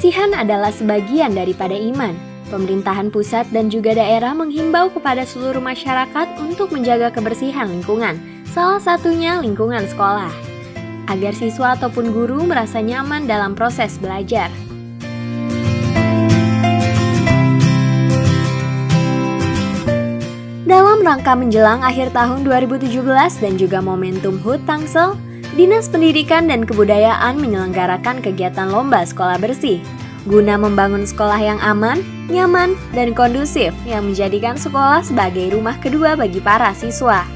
Kebersihan adalah sebagian daripada iman. Pemerintahan pusat dan juga daerah menghimbau kepada seluruh masyarakat untuk menjaga kebersihan lingkungan, salah satunya lingkungan sekolah, agar siswa ataupun guru merasa nyaman dalam proses belajar. Dalam rangka menjelang akhir tahun 2017 dan juga momentum HUT Tangsel, Dinas Pendidikan dan Kebudayaan menyelenggarakan kegiatan lomba sekolah bersih, guna membangun sekolah yang aman, nyaman, dan kondusif yang menjadikan sekolah sebagai rumah kedua bagi para siswa.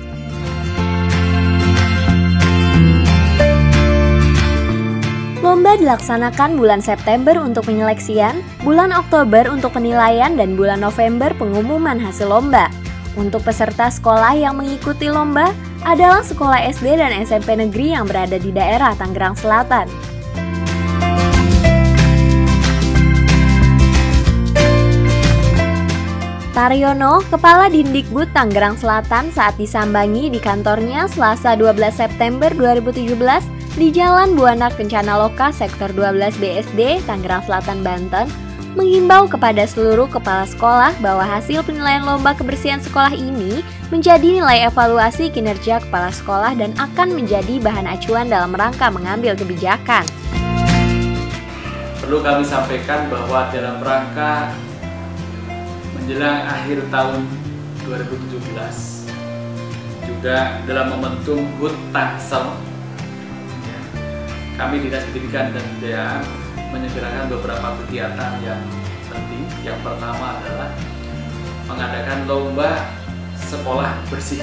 Lomba dilaksanakan bulan September untuk penyeleksian, bulan Oktober untuk penilaian, dan bulan November pengumuman hasil lomba. Untuk peserta sekolah yang mengikuti lomba adalah sekolah SD dan SMP negeri yang berada di daerah Tangerang Selatan. Taryono, Kepala Dindikbud Tangerang Selatan, saat disambangi di kantornya Selasa 12 September 2017 di Jalan Buanak Kencana Loka, Sektor 12 BSD, Tangerang Selatan, Banten, mengimbau kepada seluruh kepala sekolah bahwa hasil penilaian lomba kebersihan sekolah ini menjadi nilai evaluasi kinerja kepala sekolah dan akan menjadi bahan acuan dalam rangka mengambil kebijakan. Perlu kami sampaikan bahwa dalam rangka menjelang akhir tahun 2017 juga dalam momentum HUT Tangsel, kami Dinas Pendidikan dan Kebudayaan menyelenggarakan beberapa kegiatan yang penting. Yang pertama adalah mengadakan lomba sekolah bersih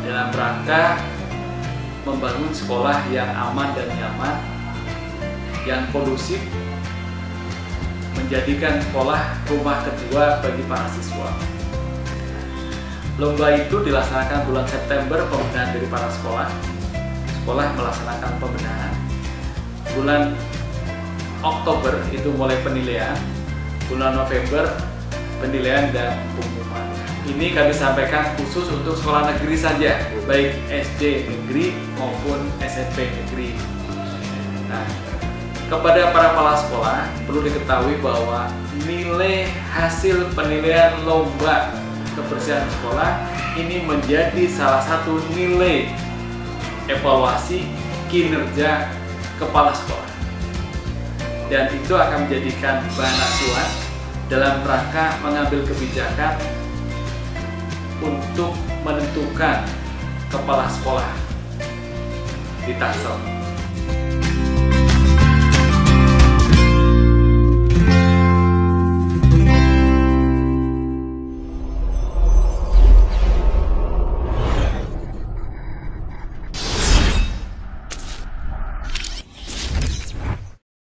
dalam rangka membangun sekolah yang aman dan nyaman, yang kondusif, menjadikan sekolah rumah kedua bagi para siswa. Lomba itu dilaksanakan bulan September, pembenahan dari para sekolah. Sekolah melaksanakan pembenahan. Bulan Oktober itu mulai penilaian, bulan November penilaian dan pengumuman. Ini kami sampaikan khusus untuk sekolah negeri saja, baik SD negeri maupun SMP negeri. Nah, kepada para kepala sekolah perlu diketahui bahwa nilai hasil penilaian lomba kebersihan sekolah ini menjadi salah satu nilai evaluasi kinerja kepala sekolah. Dan itu akan menjadikan bahan acuan dalam rangka mengambil kebijakan untuk menentukan kepala sekolah di Tangsel.